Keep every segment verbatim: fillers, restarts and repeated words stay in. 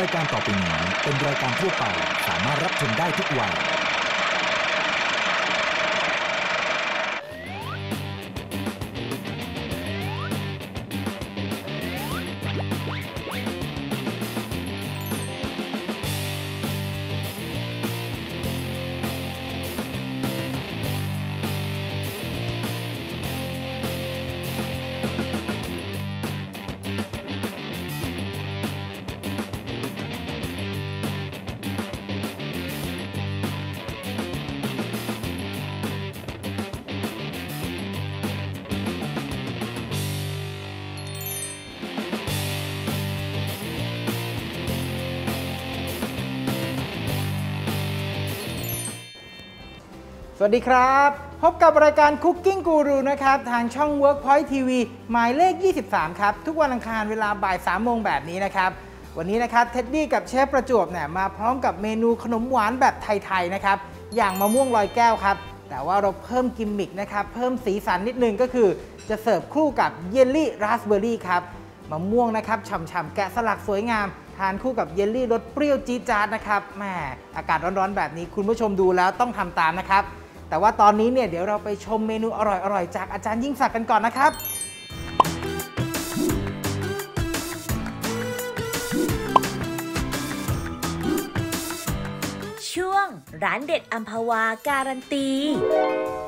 รายการต่อไปนี้เป็นรายการทั่วไปสามารถรับชมได้ทุกวัยสวัสดีครับพบกับรายการ Cooking Guru นะครับทางช่อง Workpoint ที วี หมายเลขยี่สิบสามครับทุกวันอังคารเวลาบ่ายสามโมงแบบนี้นะครับวันนี้นะครับเท็ดดี้กับเชฟประจวบเนี่ยมาพร้อมกับเมนูขนมหวานแบบไทยๆนะครับอย่างมะม่วงลอยแก้วครับแต่ว่าเราเพิ่มกิมมิคนะครับเพิ่มสีสันนิดนึงก็คือจะเสิร์ฟคู่กับเยลลี่ราสเบอร์รี่ครับมะม่วงนะครับฉ่ำๆแกะสลักสวยงามทานคู่กับเยลลี่รสเปรี้ยวจี๊ดจ๊าดนะครับแหมอากาศร้อนๆแบบนี้คุณผู้ชมดูแล้วต้องทำตามนะครับแต่ว่าตอนนี้เนี่ยเดี๋ยวเราไปชมเมนูอร่อยๆจากอาจารย์ยิ่งศักดิ์กันก่อนนะครับช่วงร้านเด็ดอัมพวาการันตี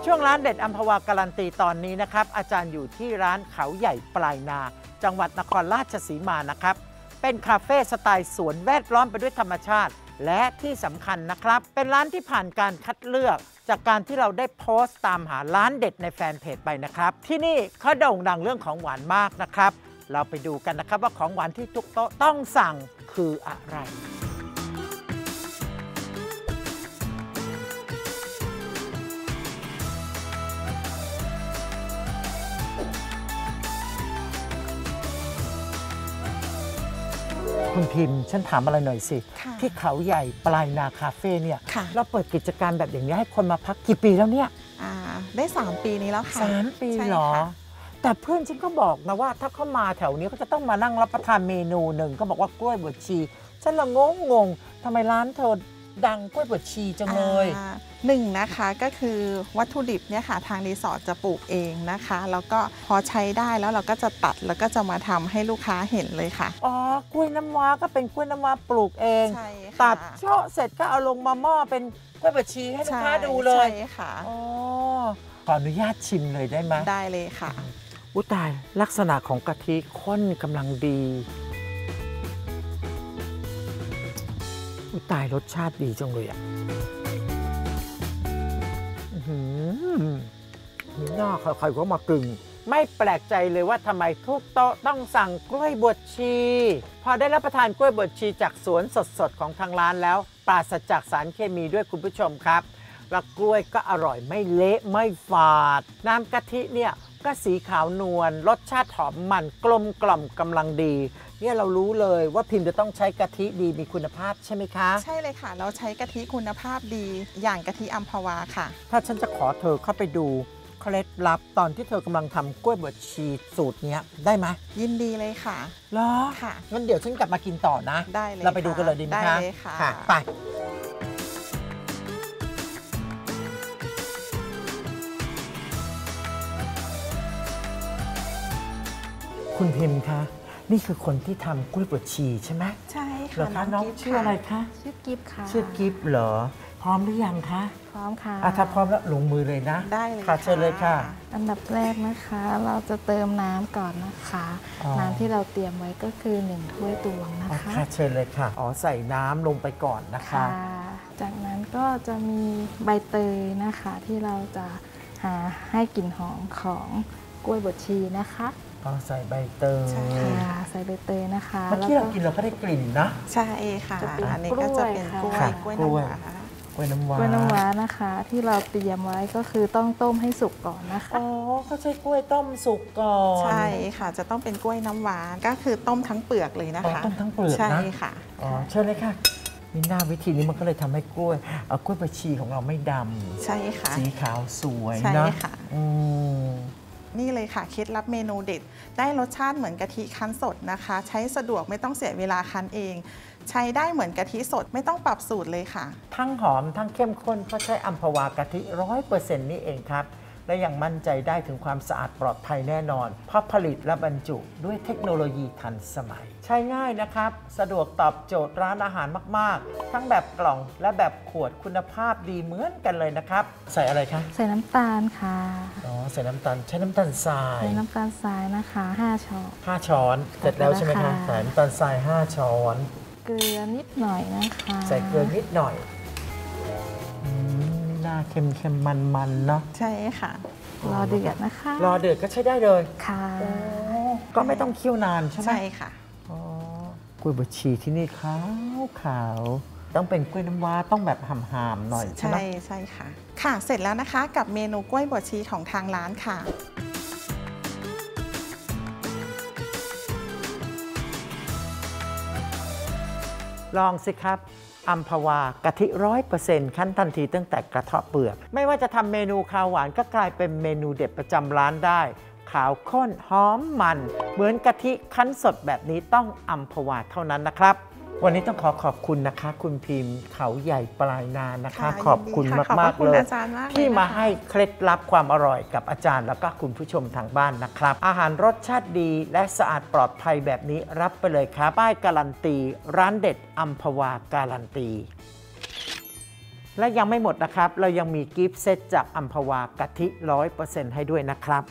ช่วงร้านเด็ดอัมพวาการันตีตอนนี้นะครับอาจารย์อยู่ที่ร้านเขาใหญ่ปลายนาจังหวัดนครราชสีมานะครับเป็นคาเฟ่สไตล์สวนแวดล้อมไปด้วยธรรมชาติและที่สำคัญนะครับเป็นร้านที่ผ่านการคัดเลือกจากการที่เราได้โพสต์ตามหาร้านเด็ดในแฟนเพจไปนะครับที่นี่เขาโด่งดังเรื่องของหวานมากนะครับเราไปดูกันนะครับว่าของหวานที่ทุกโต๊ะต้องสั่งคืออะไรคุณพิมพ์ฉันถามอะไรหน่อยสิที่เขาใหญ่ปลายนาคาเฟ่เนี่ยเราเปิดกิจการแบบอย่างนี้ให้คนมาพักกี่ปีแล้วเนี่ยได้สามปีนี้แล้วค่ะสามปีหรอแต่เพื่อนฉันก็บอกนะว่าถ้าเขามาแถวนี้เขาจะต้องมานั่งรับประทานเมนูหนึ่งก็บอกว่ากล้วยบวชชีฉันละงงงงทำไมร้านเธอดังกล้วยบวชชีจังเลยหนึ่งนะคะก็คือวัตถุดิบเนี่ยค่ะทางรีสอร์ทจะปลูกเองนะคะแล้วก็พอใช้ได้แล้วเราก็จะตัดแล้วก็จะมาทำให้ลูกค้าเห็นเลยค่ะอ๋อกล้วยน้ำว้าก็เป็นกล้วยน้ำว้าปลูกเองตัดเชาะเสร็จก็เอาลงมาหม้อเป็นกล้วยบวชชีให้ลูกค้าดูเลยใช่ค่ะอ๋อขออนุญาตชิมเลยได้ไหมได้เลยค่ะอุ๊ยตายลักษณะของกะทิข้นกำลังดีอุ๊ยตายรสชาติดีจังเลยอ่ะน่าใครๆก็มากรึงไม่แปลกใจเลยว่าทำไมทุกโต๊ะต้องสั่งกล้วยบวชชีพอได้รับประทานกล้วยบวชชีจากสวนสดๆของทางร้านแล้วปราศจากสารเคมีด้วยคุณผู้ชมครับแล้วกล้วยก็อร่อยไม่เละไม่ฝาดน้ำกะทิเนี่ยก็สีขาวนวลรสชาติหอมมันกลมกล่อมกำลังดีเนี่ยเรารู้เลยว่าพิมพ์จะต้องใช้กะทิดีมีคุณภาพใช่ไหมคะใช่เลยค่ะเราใช้กะทิคุณภาพดีอย่างกะทิอัมพวาค่ะถ้าฉันจะขอเธอเข้าไปดูเคล็ดลับตอนที่เธอกำลังทำกล้วยบวชชีสูตรนี้ได้ไหมยินดีเลยค่ะเหรอค่ะงั้นเดี๋ยวฉันกลับมากินต่อนะได้เลยเราไปดูกันเลยดีไหมคะได้เลยค่ะไปคุณพิมพ์คะนี่คือคนที่ทำกล้วยบวชชีใช่ไหมใช่ค่ะแล้วคะน้องชื่ออะไรคะชื่อกิฟต์ค่ะชื่อกิฟต์เหรอพร้อมหรือยังคะพร้อมค่ะอ่ะถ้าพร้อมแล้วลงมือเลยนะได้เลยค่ะเชิญเลยค่ะอันดับแรกนะคะเราจะเติมน้ำก่อนนะคะน้ำที่เราเตรียมไว้ก็คือหนึ่งถ้วยตวงนะคะค่ะเชิญเลยค่ะอ๋อใส่น้ำลงไปก่อนนะคะจากนั้นก็จะมีใบเตยนะคะที่เราจะหาให้กลิ่นหอมของกล้วยบวชชีนะคะก็ใส่ใบเตยใช่ค่ะใส่ใบเตยนะคะเมื่อกี้เรากินเราก็ได้กลิ่นนะใช่ค่ะอันนี้ก็จะเป็นกล้วยกล้วยน้ำว้ากล้วยน้ำว้ากล้วยน้ำว้านะคะที่เราเตรียมไว้ก็คือต้องต้มให้สุกก่อนนะคะอ๋อเขาใช้กล้วยต้มสุกก่อนใช่ค่ะจะต้องเป็นกล้วยน้ำว้าก็คือต้มทั้งเปลือกเลยนะคะต้มทั้งเปลือกนะใช่ค่ะอ๋อเชิญเลยค่ะมีหน้าวิธีนี้มันก็เลยทำให้กล้วยเอากล้วยบวชชีของเราไม่ดำใช่ค่ะสีขาวสวยนะใช่ค่ะ นี่เลยค่ะเคล็ดลับเมนูเด็ดได้รสชาติเหมือนกะทิคั้นสดนะคะใช้สะดวกไม่ต้องเสียเวลาคั้นเองใช้ได้เหมือนกะทิสดไม่ต้องปรับสูตรเลยค่ะทั้งหอมทั้งเข้มข้นเพราะใช้อัมพวากะทิ ร้อยเปอร์เซ็นต์ นี่เองครับและยังมั่นใจได้ถึงความสะอาดปลอดภัยแน่นอนเพราะผลิตและบรรจุด้วยเทคโนโลยีทันสมัยใช้ง่ายนะครับสะดวกตอบโจทย์ร้านอาหารมากๆทั้งแบบกล่องและแบบขวดคุณภาพดีเหมือนกันเลยนะครับใส่อะไรคะใส่น้ำตาลค่ะอ๋อใส่น้ำตาลใช้น้ำตาลทรายใช้น้ำตาลทรายนะคะห้าช้อนห้าช้อนเสร็จแล้วใช่ไหมคะใส่น้ำตาลทรายห้าช้อนเกลือนิดหน่อยนะคะใส่เกลือนิดหน่อยหน้าเค็มๆมันๆเนาะใช่ค่ะรอเดือดนะคะรอเดือดก็ใช้ได้เลยค่ะก็ไม่ต้องเคี่ยวนานใช่ไหมใช่ค่ะอ๋อกล้วยบวชชีที่นี่ขาวขาวต้องเป็นกล้วยน้ำว้าต้องแบบห่ำๆหน่อยใช่ไหมใช่ค่ะค่ะเสร็จแล้วนะคะกับเมนูกล้วยบวชชีของทางร้านค่ะลองสิครับอัมพวากะทิ ร้อยเปอร์เซ็นต์ ขั้นทันทีตั้งแต่กระเทาะเปลือกไม่ว่าจะทำเมนูข้าวหวานก็กลายเป็นเมนูเด็ดประจำร้านได้ขาวข้นหอมมันเหมือนกะทิคั้นสดแบบนี้ต้องอัมพวาเท่านั้นนะครับวันนี้ต้องขอขอบคุณนะคะคุณพิมพ์เขาใหญ่ปลายนานะคะขอบคุณมากๆเลยที่มาให้เคล็ดลับความอร่อยกับอาจารย์แล้วก็คุณผู้ชมทางบ้านนะครับอาหารรสชาติดีและสะอาดปลอดภัยแบบนี้รับไปเลยครับป้ายการันตีร้านเด็ดอัมพวาการันตีและยังไม่หมดนะครับเรายังมีกิฟต์เซตจากอัมพวากะทิ ร้อยเปอร์เซ็นต์ ให้ด้วยนะครับ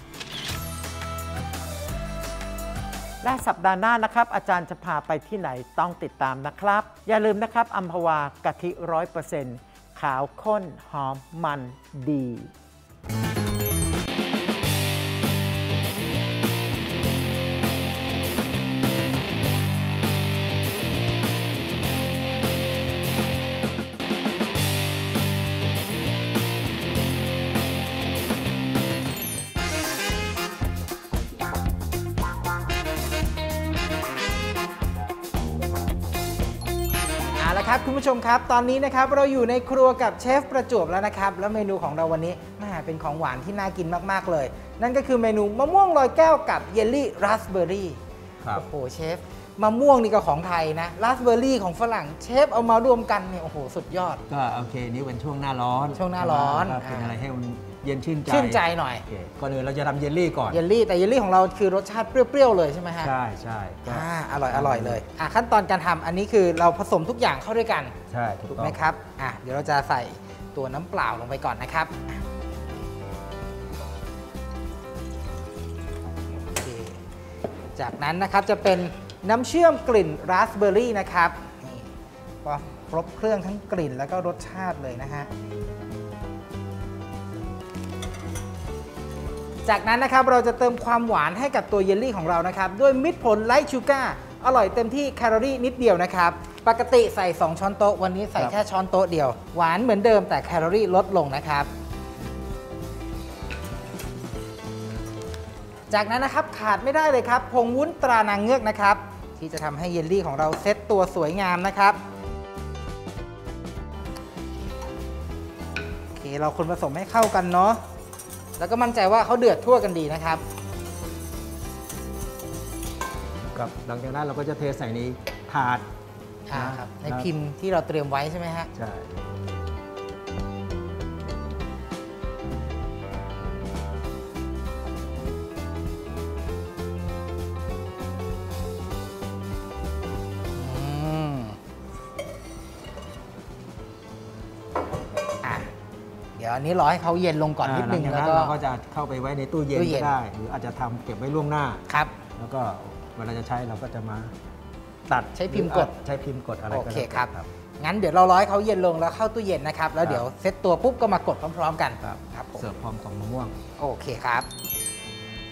และสัปดาห์หน้านะครับอาจารย์จะพาไปที่ไหนต้องติดตามนะครับอย่าลืมนะครับอัมพวากะทิ ร้อยเปอร์เซ็นต์ ขาวข้นหอมมันดีครับคุณผู้ชมครับตอนนี้นะครับเราอยู่ในครัวกับเชฟประจวบแล้วนะครับแล้วเมนูของเราวันนี้น่าเป็นของหวานที่น่ากินมากๆเลยนั่นก็คือเมนูมะม่วงลอยแก้วกับเยลลี่ราสเบอร์รี่โอ้โหเชฟมะม่วงนี่ก็ของไทยนะราสเบอร์รี่ของฝรั่งเชฟเอามารวมกันเนี่ยโอ้โหสุดยอดก็โอเคนี่เป็นช่วงหน้าร้อนช่วงหน้าร้อนเป็นอะไรให้มันเย็นชื่นใจชื่นใจหน่อยก่อนอื่นเราจะทำเยลลี่ก่อนเยลลี่แต่เยลลี่ของเราคือรสชาติเปรี้ยวๆเลยใช่ไหมฮะใช่ใช่อร่อยอร่อยเลยขั้นตอนการทำอันนี้คือเราผสมทุกอย่างเข้าด้วยกันใช่ถูกไหมครับเดี๋ยวเราจะใส่ตัวน้ำเปล่าลงไปก่อนนะครับจากนั้นนะครับจะเป็นน้ำเชื่อมกลิ่นราสเบอร์รี่นะครับนี่ก็ครบเครื่องทั้งกลิ่นแล้วก็รสชาติเลยนะฮะจากนั้นนะครับเราจะเติมความหวานให้กับตัวเยลลี่ของเรานะครับด้วยมิตรผลไลท์ชูการ์อร่อยเต็มที่แคลอรี่นิดเดียวนะครับปกติใส่สองช้อนโต๊ะวันนี้ใส่แค่ช้อนโต๊ะเดียวหวานเหมือนเดิมแต่แคลอรี่ลดลงนะครับจากนั้นนะครับขาดไม่ได้เลยครับผงวุ้นตรานางเงือกนะครับที่จะทำให้เยลลี่ของเราเซ็ตตัวสวยงามนะครับโอเคเราคนผสมให้เข้ากันเนาะแล้วก็มั่นใจว่าเขาเดือดทั่วกันดีนะครับกับหลังจากนั้นเราก็จะเทใส่ในถาดนะครับในพิมพ์ที่เราเตรียมไว้ใช่ไหมฮะใช่อันนี้รอให้เขาเย็นลงก่อนนิดนึงแล้วก็เราก็จะเข้าไปไว้ในตู้เย็นก็ได้หรืออาจจะทำเก็บไว้ล่วงหน้าครับแล้วก็เวลาจะใช้เราก็จะมาตัดใช้พิมพ์กดใช้พิมพ์กดอะไรก็ได้โอเคครับงั้นเดี๋ยวเรารอให้เขาเย็นลงแล้วเข้าตู้เย็นนะครับแล้วเดี๋ยวเซตตัวปุ๊บก็มากดพร้อมๆกันครับเสิร์ฟพร้อมกับมะม่วงโอเคครับ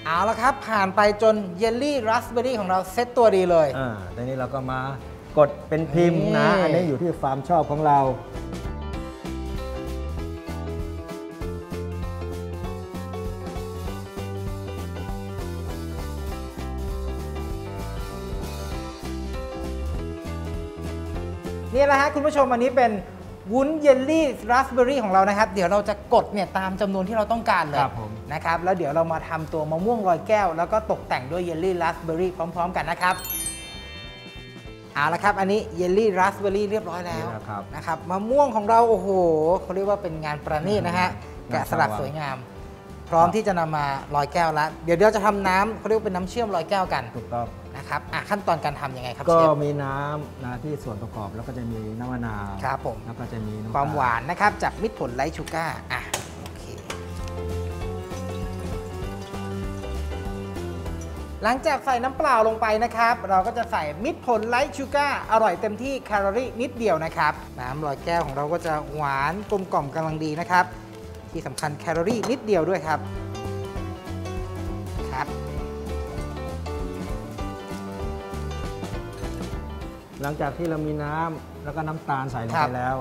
เอาละครับผ่านไปจนเยลลี่ราสเบอร์รี่ของเราเซตตัวดีเลยอ่าทีนี้เราก็มากดเป็นพิมพ์นะอันนี้อยู่ที่ความชอบของเรานี่แหละฮะคุณผู้ชมอันนี้เป็น วุ้นเยลลี่ราสเบอร์รี่ของเรานะครับเดี๋ยวเราจะกดเนี่ยตามจำนวนที่เราต้องการเลยนะครับแล้วเดี๋ยวเรามาทำตัวมะม่วงลอยแก้วแล้วก็ตกแต่งด้วยเยลลี่ราสเบอร์รี่พร้อมๆกันนะครับเอาละครับอันนี้เยลลี่ราสเบอร์รี่เรียบร้อยแล้วนะครับมะม่วงของเราโอ้โหเขาเรียกว่าเป็นงานประณีตนะฮะแกะสลักสวยงามพร้อมที่จะนำมาลอยแก้วแล้วเดี๋ยวเราจะทำน้ำเขาเรียกเป็นน้ำเชื่อมลอยแก้วกันถูกต้องนะครับขั้นตอนการทํำยังไงครับก็มีน้ำนะที่ส่วนประกอบแล้วก็จะมีน้ำมะนาวครับผมแล้วก็จะมีความหวานนะครับจากมิตรผลไลท์ชูการ์อ่ะโอเคหลังจากใส่น้ำเปล่าลงไปนะครับเราก็จะใส่มิตรผลไลท์ชูการ์อร่อยเต็มที่แคลอรี่นิดเดียวนะครับน้ำลอยแก้วของเราก็จะหวานกลมกล่อมกำลังดีนะครับที่สำคัญแคลอรี่นิดเดียวด้วยครับครับหลังจากที่เรามีน้ำแล้วก็น้ำตาลใส่ลงไปแล้ว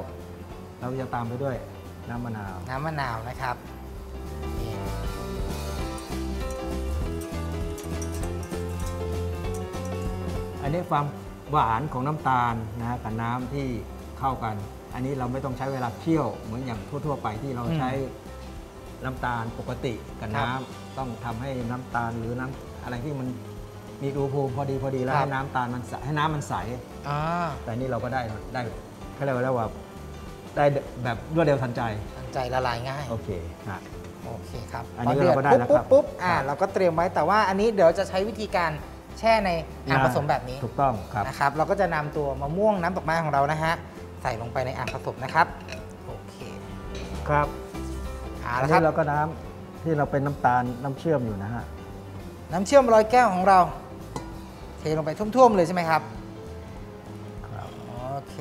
เราจะตามไปด้วยน้ำมะนาวน้ำมะนาวนะครับอันนี้ความหวานของน้ำตาลนะกับน้ำที่เข้ากันอันนี้เราไม่ต้องใช้เวลาเคี่ยวเหมือนอย่างทั่วๆไปที่เราใช้น้ำตาลปกติกับน้ำต้องทำให้น้ำตาลหรือน้ำอะไรที่มันมีอุณหภูมิพอดีพอดีแล้วให้น้ำตาลมันให้น้ำมันใสแต่นี่เราก็ได้ได้เขาเรียกว่าแบบได้แบบรวดเร็วทันใจทันใจละลายง่ายโอเคครับโอเคครับอันนี้เราก็ได้แล้วครับปุ๊บอ่าเราก็เตรียมไว้แต่ว่าอันนี้เดี๋ยวจะใช้วิธีการแช่ในอ่างผสมแบบนี้ถูกต้องครับนะครับเราก็จะนำตัวมะม่วงน้ำตกไม้ของเรานะฮะใส่ลงไปในอ่างผสมนะครับโอเคครับอันนี้เราก็น้ำที่เราเป็นน้ำตาลน้ำเชื่อมอยู่นะฮะน้ำเชื่อมลอยแก้วของเราเทลงไปท่วมๆเลยใช่ไหมครับครับโอเค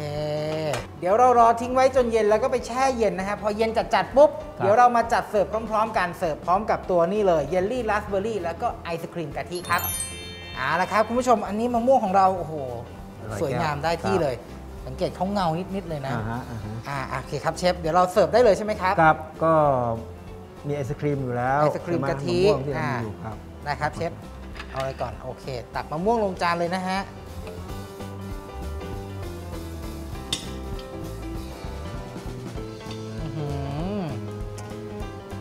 เดี๋ยวเรารอทิ้งไว้จนเย็นแล้วก็ไปแช่เย็นนะครับพอเย็นจัดๆปุ๊บเดี๋ยวเรามาจัดเสิร์ฟพร้อมๆกันเสิร์ฟพร้อมกับตัวนี่เลยเยลลี่ราสเบอร์รี่แล้วก็ไอศครีมกะทิครับเอาละครับคุณผู้ชมอันนี้มะม่วงของเราโอ้โหสวยงามได้ที่เลยสังเกตเขาเงานิดๆเลยนะอ่าโอเคครับเชฟเดี๋ยวเราเสิร์ฟได้เลยใช่ไหมครับครับก็มีไอศครีมอยู่แล้วไอศครีมกะทิอ่านะครับเชฟเอาอะไรก่อนโอเคตักมะม่วงลงจานเลยนะฮะ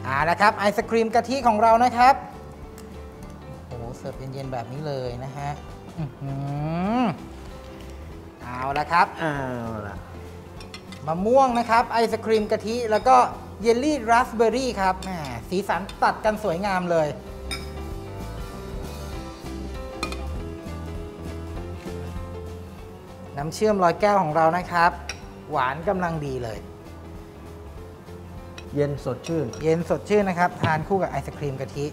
อ่านะครับไอศครีมกะทิของเรานะครับโอ้โหเสิร์ฟเย็นๆแบบนี้เลยนะฮะเอาละครับมะม่วงนะครับไอศครีมกะทิแล้วก็เยลลี่ราสเบอร์รี่ครับสีสันตัดกันสวยงามเลยน้ำเชื่อมลอยแก้วของเรานะครับหวานกำลังดีเลยเย็นสดชื่นเย็นสดชื่นนะครับทานคู่กับไอศครีมกะทิ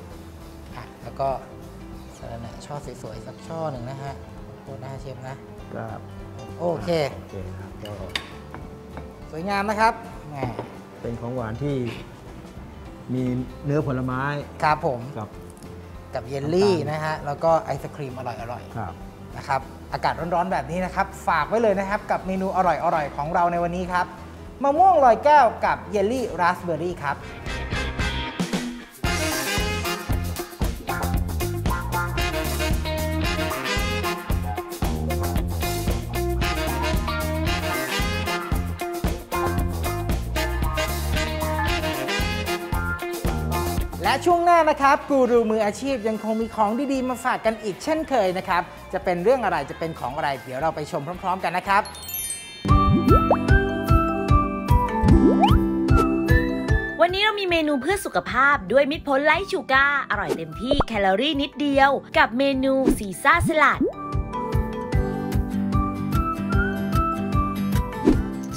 แล้วก็สลัดหน่อยช่อสวยๆสักช่อหนึ่งนะฮะโคตรน่าเชฟนะครับโอเคสวยงามนะครับเป็นของหวานที่มีเนื้อผลไม้ครับผมกับเยลลี่นะฮะแล้วก็ไอศครีมอร่อยๆนะครับอากาศร้อนๆแบบนี้นะครับฝากไว้เลยนะครับกับเมนูอร่อยๆของเราในวันนี้ครับมะม่วงลอยแก้วกับเยลลี่ราสเบอร์รี่ครับและช่วงหน้านะครับกูรูมืออาชีพยังคงมีของดีๆมาฝากกันอีกเช่นเคยนะครับจะเป็นเรื่องอะไรจะเป็นของอะไรเดี๋ยวเราไปชมพร้อมๆกันนะครับวันนี้เรามีเมนูเพื่อสุขภาพด้วยมิตรผลไลท์ชูการ์อร่อยเต็มที่แคลอรี่นิดเดียวกับเมนูซีซ่าสลัด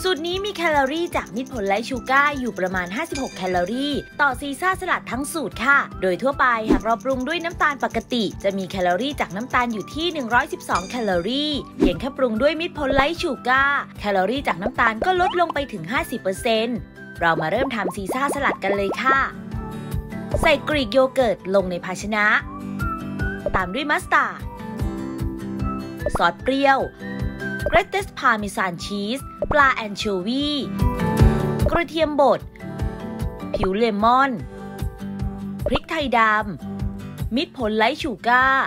สูตรนี้มีแคลอรี่จากมิตรผลไลท์ชูการ์อยู่ประมาณห้าสิบหกแคลอรี่ต่อซีซ่าสลัดทั้งสูตรค่ะโดยทั่วไปหากเราปรุงด้วยน้ำตาลปกติจะมีแคลอรี่จากน้ำตาลอยู่ที่หนึ่งร้อยสิบสองแคลอรี่เพียงแค่ปรุงด้วยมิตรผลไลท์ชูการ์แคลอรี่จากน้ำตาลก็ลดลงไปถึง ห้าสิบเปอร์เซ็นต์ เรามาเริ่มทำซีซ่าสลัดกันเลยค่ะใส่กรีกโยเกิร์ตลงในภาชนะตามด้วยมัสตาร์ดซอสเปรี้ยวเกรเตสพาร์เมซานชีสปลาแอนโชวีกระเทียมบดผิวเลมอนพริกไทยดำมิตรผลไลท์ชูการ์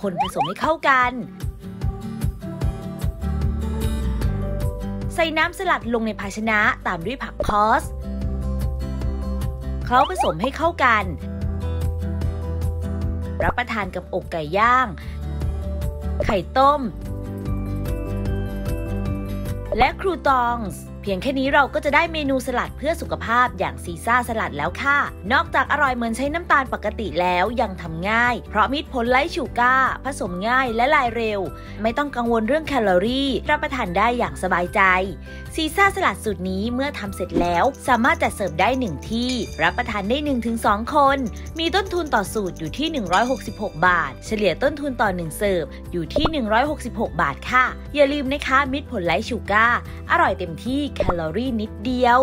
คนผสมให้เข้ากัน ใส่น้ำสลัดลงในภาชนะตามด้วยผักคอสเคล้าผสมให้เข้ากันรับประทานกับอกไก่ย่างไข่ต้มและครูตองส์เพียงแค่นี้เราก็จะได้เมนูสลัดเพื่อสุขภาพอย่างซีซ่าสลัดแล้วค่ะนอกจากอร่อยเหมือนใช้น้ำตาลปกติแล้วยังทำง่ายเพราะมีผลไร้ชูก้าผสมง่ายและละลายเร็วไม่ต้องกังวลเรื่องแคลอรี่รับประทานได้อย่างสบายใจซีซ่าสลัดสูตรนี้เมื่อทำเสร็จแล้วสามารถจัดเสิร์ฟได้หนึ่งที่รับประทานได้ หนึ่งถึงสอง คนมีต้นทุนต่อสูตรอยู่ที่หนึ่งร้อยหกสิบหกบาทเฉลี่ยต้นทุนต่อหนึ่งเสิร์ฟอยู่ที่หนึ่งร้อยหกสิบหกบาทค่ะอย่าลืมนะคะมิตรผลไร้ชูก้าอร่อยเต็มที่แคลอรี่นิดเดียว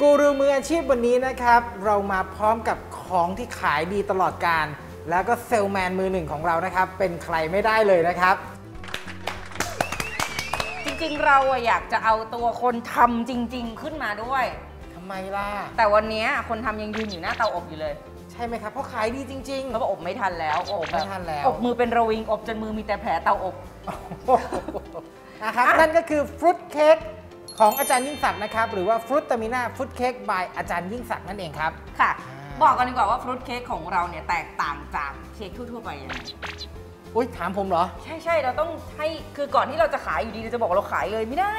กูรูมืออาชีพวันนี้นะครับเรามาพร้อมกับของที่ขายดีตลอดกาลแล้วก็เซลแมนมือหนึ่งของเรานะครับเป็นใครไม่ได้เลยนะครับจริงๆเราอยากจะเอาตัวคนทำจริงๆขึ้นมาด้วยทำไมล่ะแต่วันนี้คนทำยังยืนอยู่หน้าเตาอบอยู่เลยใช่ไหมครับเพราะขายดีจริงๆเขาบอกอบไม่ทันแล้วอบไม่ทันแล้วอบมือเป็นระวิงอบจนมือมีแต่แผลเตาอบนะครับนั่นก็คือฟรุตเค้กของอาจารย์ยิ่งศักดิ์นะครับหรือว่าฟรุตตามิน่าฟรุตเค้กบายอาจารย์ยิ่งศักดิ์นั่นเองครับค่ะบอกกันดีกว่าว่าฟรุตเค้กของเราเนี่ยแตกต่างจากเค้กทั่วๆไปยังไงอุ้ยถามผมเหรอใช่ใช่เราต้องให้คือก่อนที่เราจะขายอยู่ดีเราจะบอกเราขายเลยไม่ได้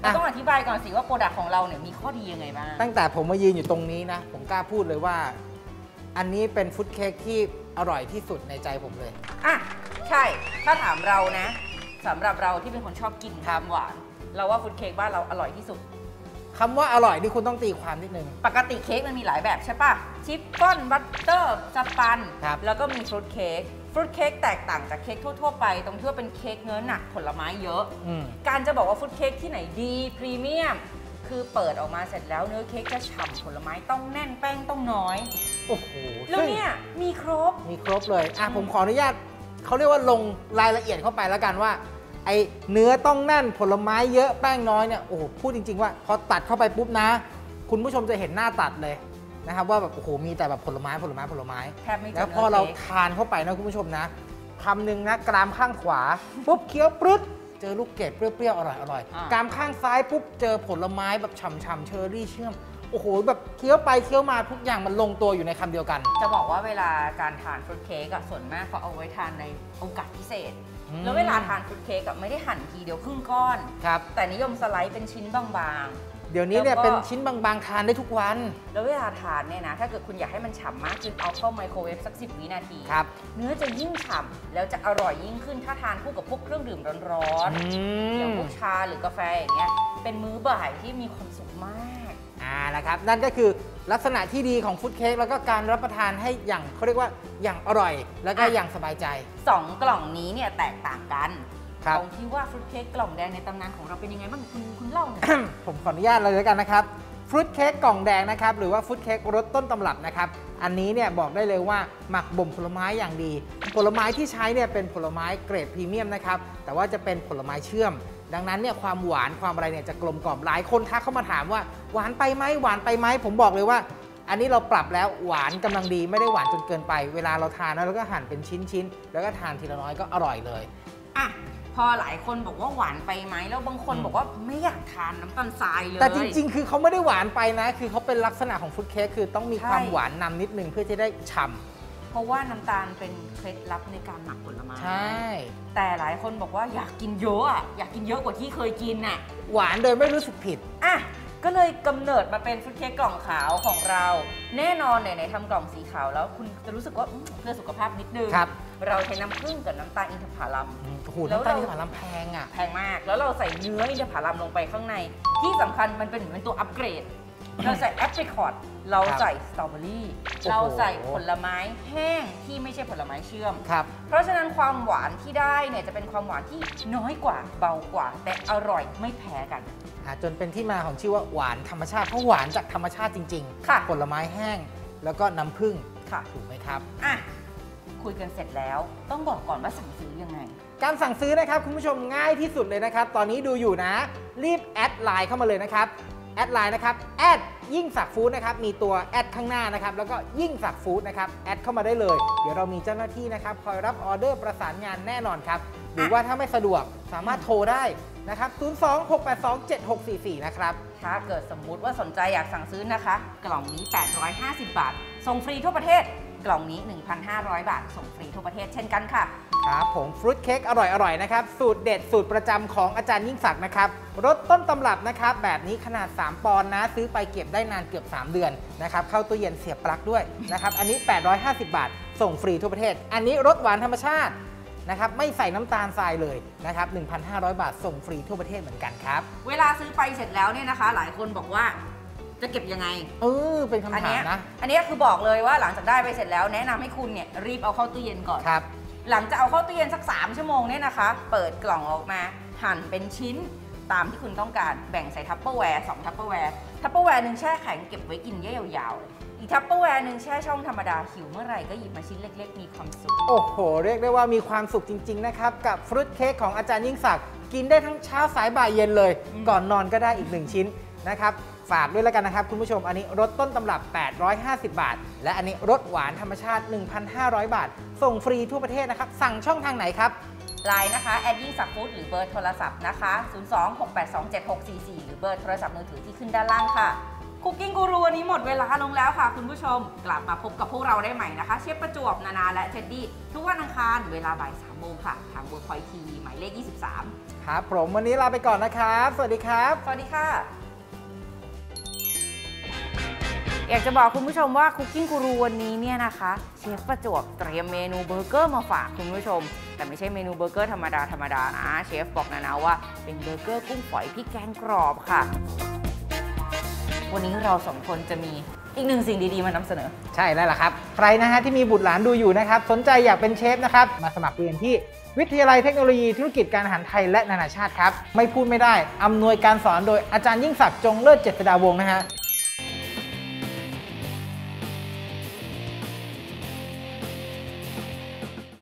เราต้องอธิบายก่อนสิว่าโปรดักต์ของเราเนี่ยมีข้อดียังไงบ้างตั้งแต่ผมมายืนอยู่ตรงนี้นะผมกล้าพูดเลยว่าอันนี้เป็นฟรุตเค้กที่อร่อยที่สุดในใจผมเลยอ่ะใช่ถ้าถามเรานะสำหรับเราที่เป็นคนชอบกินความหวานเราว่าฟรุตเค้กบ้านเราอร่อยที่สุดคำว่าอร่อยนี่คุณต้องตีความนิดนึงปกติเค้กมันมีหลายแบบใช่ป่ะชิฟฟ่อนบัตเตอร์สปันแล้วก็มีฟรุตเค้กฟรุตเค้กแตกต่างจากเค้กทั่วๆไปตรงที่ว่าเป็นเค้กเนื้อหนักผลไม้เยอะการจะบอกว่าฟรุตเค้กที่ไหนดีพรีเมียมคือเปิดออกมาเสร็จแล้วเนื้อเค้กจะฉ่ำผลไม้ต้องแน่นแป้งต้องน้อยโอ้โหแล้วเนี่ยมีครบมีครบเลยอ่ะผมขออนุญาตเขาเรียกว่าลงรายละเอียดเข้าไปแล้วกันว่าไอเนื้อต้องแน่นผลไม้เยอะแป้งน้อยเนี่ยโอ้โหพูดจริงๆว่าพอตัดเข้าไปปุ๊บนะคุณผู้ชมจะเห็นหน้าตัดเลยนะครับว่าแบบโอ้โหมีแต่แบบผลไม้ผลไม้ผลไม้แล้วพอเราทานเข้าไปนะคุณผู้ชมนะคำหนึ่งนะกรามข้างขวาปุ๊บเคี้ยวปรึ๊ดเจอลูกเกดเปรี้ยวๆอร่อยอร่อยกรามข้างซ้ายปุ๊บเจอผลไม้แบบฉ่ำๆเชอร์รี่เชื่อมโอ้โหแบบเคี้ยวไปเคี้ยวมาทุกอย่างมันลงตัวอยู่ในคำเดียวกันจะบอกว่าเวลาการทานฟรุตเค้กส่วนมากเขาเอาไว้ทานในโอกาสพิเศษแล้วเวลาทานฟรุตเค้กไม่ได้หั่นทีเดียวครึ่งก้อนครับแต่นิยมสไลด์เป็นชิ้นบางๆเดี๋ยวนี้เนี่ยเป็นชิ้นบางๆทานได้ทุกวันแล้วเวลาทานเนี่ยนะถ้าเกิดคุณอยากให้มันฉ่ำมากคุณเอาเข้าไมโครเวฟสักสิบวินาทีครับเนื้อจะยิ่งฉ่ำแล้วจะอร่อยยิ่งขึ้นถ้าทานคู่กับพวกเครื่องดื่มร้อนๆอย่างพวกชาหรือกาแฟอย่างเงี้ยเป็นมื้อบ่ายที่มีความสุขมากอ่านะครับนั่นก็คือลักษณะที่ดีของฟรุตเค้กแล้วก็การรับประทานให้อย่างเขาเรียกว่าอย่างอร่อยแล้วก็อย่างสบายใจสองกล่องนี้เนี่ยแตกต่างกันตรงที่ว่าฟรุตเค้กกล่องแดงในตำนานของเราเป็นยังไงบ้างคุณคุณเล่าหน่อย ผมขออนุญาตเลยแล้วกันนะครับฟรุตเค้กกล่องแดงนะครับหรือว่าฟรุตเค้กรสต้นตำรับนะครับอันนี้เนี่ยบอกได้เลยว่าหมักบ่มผลไม้อย่างดีผลไม้ที่ใช้เนี่ยเป็นผลไม้เกรดพรีเมียมนะครับแต่ว่าจะเป็นผลไม้เชื่อมดังนั้นเนี่ยความหวานความอะไรเนี่ยจะกลมกล่อมหลายคนทักเข้ามาถามว่าหวานไปไหมหวานไปไหมผมบอกเลยว่าอันนี้เราปรับแล้วหวานกำลังดีไม่ได้หวานจนเกินไปเวลาเราทานแล้วเราก็หั่นเป็นชิ้นๆแล้วก็ทานทีละน้อยก็อร่อยเลยอ่ะพอหลายคนบอกว่าหวานไปไหมแล้วบางคนบอกว่าไม่อยากทานน้ำตาลทรายเลยแต่จริงๆคือเขาไม่ได้หวานไปนะคือเขาเป็นลักษณะของฟรุตเค้กคือต้องมีความหวานนำนิดนึงเพื่อจะได้ฉ่าเพราะว่าน้ำตาลเป็นเคล็ดลับในการหมักผลไม้ใช่แต่หลายคนบอกว่าอยากกินเยอะอ่ะอยากกินเยอะกว่าที่เคยกินอ่ะหวานโดยไม่รู้สึกผิดอ่ะก็เลยกำเนิดมาเป็นฟรุตเค้กกล่องขาวของเราแน่นอนไหนๆทำกล่องสีขาวแล้วคุณจะรู้สึกว่าเพื่อสุขภาพนิดนึงเราใช้น้ำผึ้งกับน้ำตาลอินทผลัมแล้วน้ำตาลอินทผลัมแพงอ่ะแพงมากแล้วเราใส่เนื้ออินทผลัมลงไปข้างในที่สำคัญมันเป็นเหมือนตัวอัปเกรด เราใส่แอปเปิลคอร์ดเราใส่สตรอเบอรี่เราใส่ผลไม้แห้งที่ไม่ใช่ผลไม้เชื่อมครับเพราะฉะนั้นความหวานที่ได้เนี่ยจะเป็นความหวานที่น้อยกว่าเบากว่าแต่อร่อยไม่แพ้กันจนเป็นที่มาของชื่อว่าหวานธรรมชาติเพราะหวานจากธรรมชาติจริงๆค่ะผลไม้แห้งแล้วก็น้ำผึ้งค่ะถูกไหมครับอ่ะคุยกันเสร็จแล้วต้องบอกก่อนว่าสั่งซื้อยังไงการสั่งซื้อนะครับคุณผู้ชมง่ายที่สุดเลยนะครับตอนนี้ดูอยู่นะรีบแอดไลน์เข้ามาเลยนะครับแอดไลน์นะครับแอดยิ่งศักดิ์ฟู้ดนะครับมีตัวแอดข้างหน้านะครับแล้วก็ยิ่งศักดิ์ฟู้ดนะครับแอดเข้ามาได้เลยเดี๋ยวเรามีเจ้าหน้าที่นะครับคอยรับออเดอร์ประสานงานแน่นอนครับหรือว่าถ้าไม่สะดวกสามารถโทรได้นะครับศูนย์ สอง หก แปด สอง เจ็ด หก สี่ สี่นะครับถ้าเกิดสมมุติว่าสนใจอยากสั่งซื้อนะคะกล่องนี้แปดร้อยห้าสิบบาทส่งฟรีทั่วประเทศกล่องนี้ หนึ่งพันห้าร้อย บาทส่งฟรีทั่วประเทศเช่นกันค่ะครับผมฟรุตเค้กอร่อยๆนะครับสูตรเด็ดสูตรประจำของอาจารย์ยิ่งศักดิ์นะครับรสต้นตำรับนะครับแบบนี้ขนาดสามปอนด์นะซื้อไปเก็บได้นานเกือบสามเดือนนะครับเข้าตู้เย็นเสียบปลั๊กด้วยนะครับอันนี้แปดร้อยห้าสิบบาทส่งฟรีทั่วประเทศอันนี้รสหวานธรรมชาตินะครับไม่ใส่น้ำตาลทรายเลยนะครับ หนึ่งพันห้าร้อย บาทส่งฟรีทั่วประเทศเหมือนกันครับเวลาซื้อไปเสร็จแล้วเนี่ยนะคะหลายคนบอกว่าจะเก็บยังไงเออเป็นคำถามนะอันนี้คือบอกเลยว่าหลังจากได้ไปเสร็จแล้วแนะนำให้คุณเนี่ยรีบเอาเข้าตู้เย็นก่อนครับหลังจากเอาเข้าตู้เย็นสักสามชั่วโมงเนี่ยนะคะเปิดกล่องออกมาหั่นเป็นชิ้นตามที่คุณต้องการแบ่งใส่ทัพเปอร์แวร์สองทัพเปอร์แวร์ทัพเปอร์แวร์หนึ่งแช่แข็งเก็บไว้กินยาวๆอีกทัพเปอร์แวร์หนึ่งแช่ช่องธรรมดาหิวเมื่อไหร่ก็หยิบมาชิ้นเล็กๆมีความสุขโอ้โหเรียกได้ว่ามีความสุขจริงๆนะครับกับฟรุตเค้กของอาจารย์ยิ่งศักดิ์กินได้ทั้งเช้าสายบ่ายเย็นเลยก่อนนอนก็ได้อีกหนึ่งชิ้นนะครับฝากด้วยแล้วกันนะครับคุณผู้ชมอันนี้รสต้นตำรับแปดร้อยห้าสิบบาทและอันนี้รสหวานธรรมชาติ หนึ่งพันห้าร้อย บาทส่งฟรีทั่วประเทศนะครับสั่งช่องทางไหนครับไลน์นะคะแอดยิ่งศักดิ์ฟู้ดหรือเบอร์โทรศัพท์นะคะศูนย์ สอง หก แปด สอง เจ็ด หก สี่ สี่หรือเบอร์โทรศัพท์มือถือที่ขึ้นด้านล่างค่ะคุกกิ้งกูรูวันนี้หมดเวลาลงแล้วค่ะคุณผู้ชมกลับมาพบกับพวกเราได้ใหม่นะคะเชฟประจวบนานาและเท็ดดี้ทุกวันอังคารเวลาบ่ายสามโมงค่ะทางเวิร์คพอยท์ทีวีหมายเลขยี่สิบสามครับผมวันนี้ลาไปก่อนนะครับสวัสดีครับสวัสดีค่ะอยากจะบอกคุณผู้ชมว่าคุกกิ้งกูรูวันนี้เนี่ยนะคะเชฟประจวบเตรียมเมนูเบอร์เกอร์มาฝากคุณผู้ชมแต่ไม่ใช่เมนูเบอร์เกอร์ธรรมดาธรรมดานะเชฟบอกนะนะว่าเป็นเบอร์เกอร์กุ้งฝอยพริกแกงกรอบค่ะวันนี้เราสองคนจะมีอีกหนึ่งสิ่งดีๆมานำเสนอใช่แล้วล่ะครับใครนะฮะที่มีบุตรหลานดูอยู่นะครับสนใจอยากเป็นเชฟนะครับมาสมัครเรียนที่วิทยาลัยเทคโนโลยีธุรกิจการอาหารไทยและนานาชาติครับไม่พูดไม่ได้อำนวยการสอนโดยอาจารย์ยิ่งศักดิ์จงเลิศเจษฎาวงศ์นะฮะ